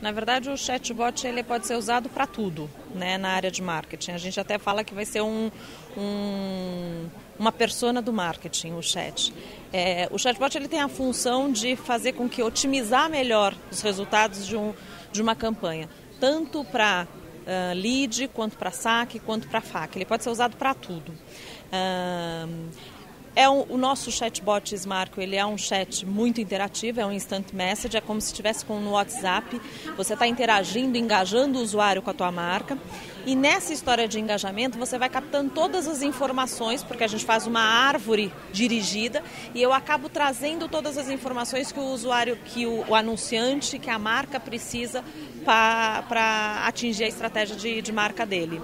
Na verdade, o chatbot ele pode ser usado para tudo, né, na área de marketing. A gente até fala que vai ser uma persona do marketing, o chat. O chatbot ele tem a função de fazer com que otimizar melhor os resultados de uma campanha, tanto para lead, quanto para saque, quanto para faca. Ele pode ser usado para tudo. O nosso chatbot Smarco, ele é um chat muito interativo, é um instant message, é como se estivesse no WhatsApp. Você está interagindo, engajando o usuário com a tua marca. E nessa história de engajamento, você vai captando todas as informações, porque a gente faz uma árvore dirigida e eu acabo trazendo todas as informações que o usuário, que o anunciante, que a marca precisa para atingir a estratégia de marca dele.